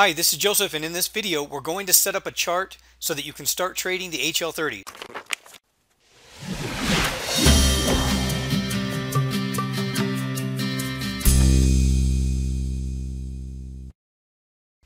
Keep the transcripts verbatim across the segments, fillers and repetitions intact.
Hi, this is Joseph, and in this video we're going to set up a chart so that you can start trading the H L thirty.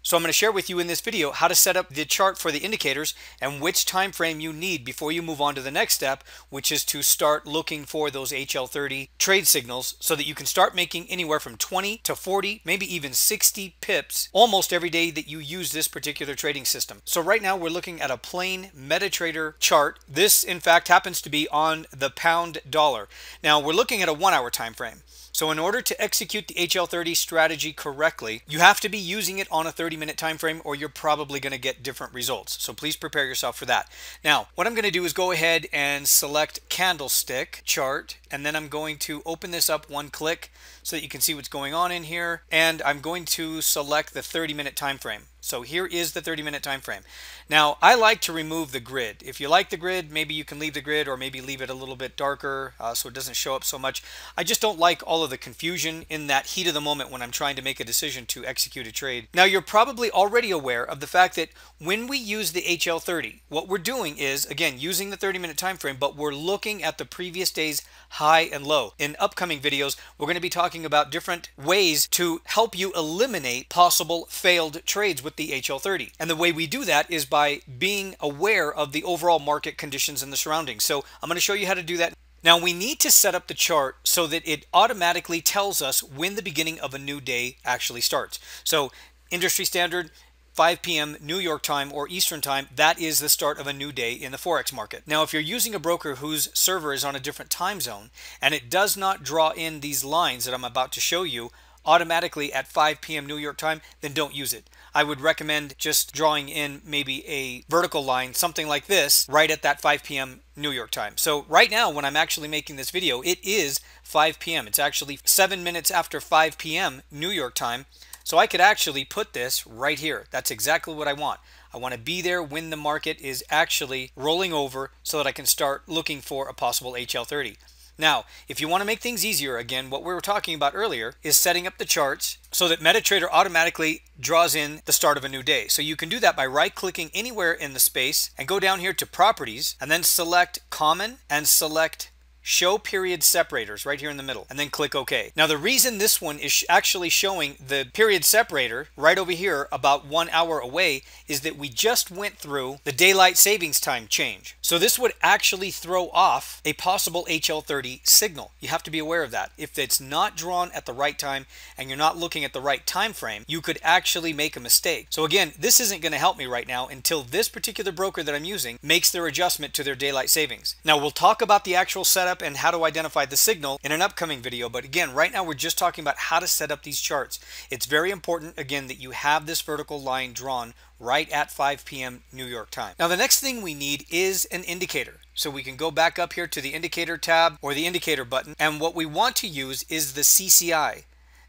So I'm going to share with you in this video how to set up the chart for the indicators and which time frame you need before you move on to the next step, which is to start looking for those H L thirty trade signals so that you can start making anywhere from twenty to forty, maybe even sixty pips almost every day that you use this particular trading system. So right now we're looking at a plain MetaTrader chart. This in fact happens to be on the pound dollar. Now we're looking at a one hour time frame. So in order to execute the H L thirty strategy correctly, you have to be using it on a thirty minute time frame or you're probably going to get different results. So please prepare yourself for that. Now, what I'm going to do is go ahead and select candlestick chart, and then I'm going to open this up one click so that you can see what's going on in here, and I'm going to select the thirty minute time frame. So here is the thirty minute time frame. Now, I like to remove the grid. If you like the grid, maybe you can leave the grid or maybe leave it a little bit darker uh, so it doesn't show up so much. I just don't like all of the confusion in that heat of the moment when I'm trying to make a decision to execute a trade. Now, you're probably already aware of the fact that when we use the H L thirty, what we're doing is, again, using the thirty minute time frame, but we're looking at the previous day's high and low. In upcoming videos, we're going to be talking about different ways to help you eliminate possible failed trades with the H L thirty. And the way we do that is by being aware of the overall market conditions and the surroundings. So I'm going to show you how to do that. Now we need to set up the chart so that it automatically tells us when the beginning of a new day actually starts. So industry standard, five p m New York time or Eastern time, that is the start of a new day in the Forex market. Now, if you're using a broker whose server is on a different time zone and it does not draw in these lines that I'm about to show you automatically at five p m New York time, then don't use it. I would recommend just drawing in maybe a vertical line, something like this, right at that five p m New York time. So right now, when I'm actually making this video, it is five p m It's actually seven minutes after five p m New York time. So I could actually put this right here. That's exactly what I want. I want to be there when the market is actually rolling over so that I can start looking for a possible H L thirty. Now, if you want to make things easier, again, what we were talking about earlier is setting up the charts so that MetaTrader automatically draws in the start of a new day. So you can do that by right-clicking anywhere in the space and go down here to Properties and then select Common and select Show Period Separators right here in the middle and then click OK. Now, the reason this one is actually showing the period separator right over here about one hour away is that we just went through the daylight savings time change. So this would actually throw off a possible H L thirty signal. You have to be aware of that. If it's not drawn at the right time and you're not looking at the right time frame, you could actually make a mistake. So again, this isn't going to help me right now until this particular broker that I'm using makes their adjustment to their daylight savings. Now, we'll talk about the actual setup and how to identify the signal in an upcoming video, but again, right now we're just talking about how to set up these charts. It's very important, again, that you have this vertical line drawn right at five p m New York time. Now, the next thing we need is an indicator. So we can go back up here to the indicator tab or the indicator button, and what we want to use is the C C I.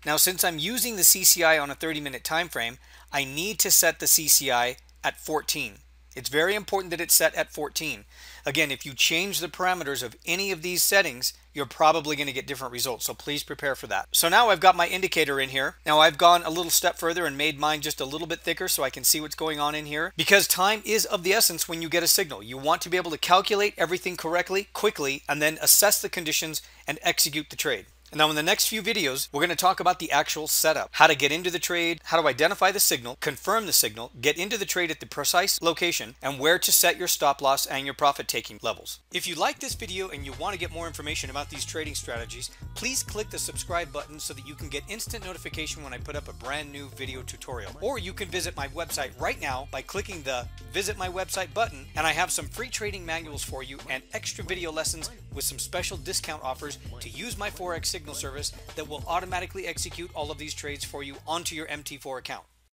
Now, since I'm using the C C I on a thirty minute time frame, I need to set the C C I at fourteen. It's very important that it's set at fourteen. Again, if you change the parameters of any of these settings, you're probably going to get different results. So please prepare for that. So now I've got my indicator in here. Now I've gone a little step further and made mine just a little bit thicker so I can see what's going on in here, because time is of the essence when you get a signal. You want to be able to calculate everything correctly, quickly, and then assess the conditions and execute the trade. Now, in the next few videos, we're going to talk about the actual setup, how to get into the trade, how to identify the signal, confirm the signal, get into the trade at the precise location, and where to set your stop loss and your profit taking levels. If you like this video and you want to get more information about these trading strategies, please click the subscribe button so that you can get instant notification when I put up a brand new video tutorial. Or you can visit my website right now by clicking the Visit My Website button, and I have some free trading manuals for you and extra video lessons with some special discount offers to use my Forex signal service that will automatically execute all of these trades for you onto your M T four account.